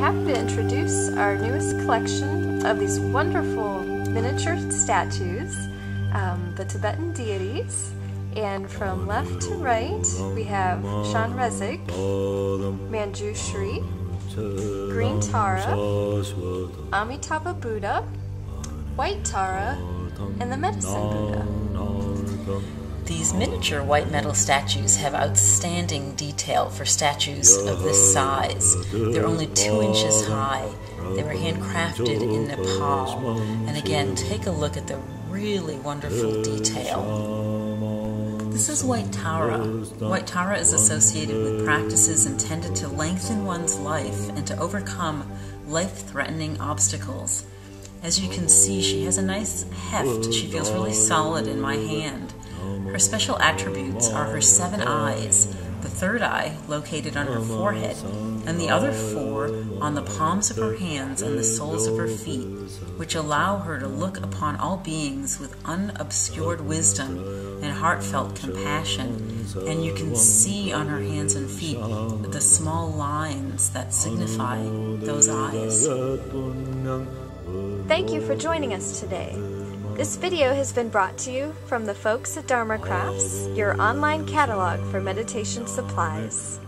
happy to introduce our newest collection of these wonderful miniature statues, the Tibetan deities. And from left to right, we have Shan Rezik, Manjushri, Green Tara, Amitabha Buddha, White Tara, and the Medicine Buddha. These miniature white metal statues have outstanding detail for statues of this size. They're only 2 inches high. They were handcrafted in Nepal. And again, take a look at the really wonderful detail. This is White Tara. White Tara is associated with practices intended to lengthen one's life and to overcome life-threatening obstacles. As you can see, she has a nice heft. She feels really solid in my hand. Her special attributes are her 7 eyes, the 3rd eye located on her forehead, and the other 4 on the palms of her hands and the soles of her feet, which allow her to look upon all beings with unobscured wisdom and heartfelt compassion. And you can see on her hands and feet the small lines that signify those eyes. Thank you for joining us today. This video has been brought to you from the folks at DharmaCrafts, your online catalog for meditation supplies.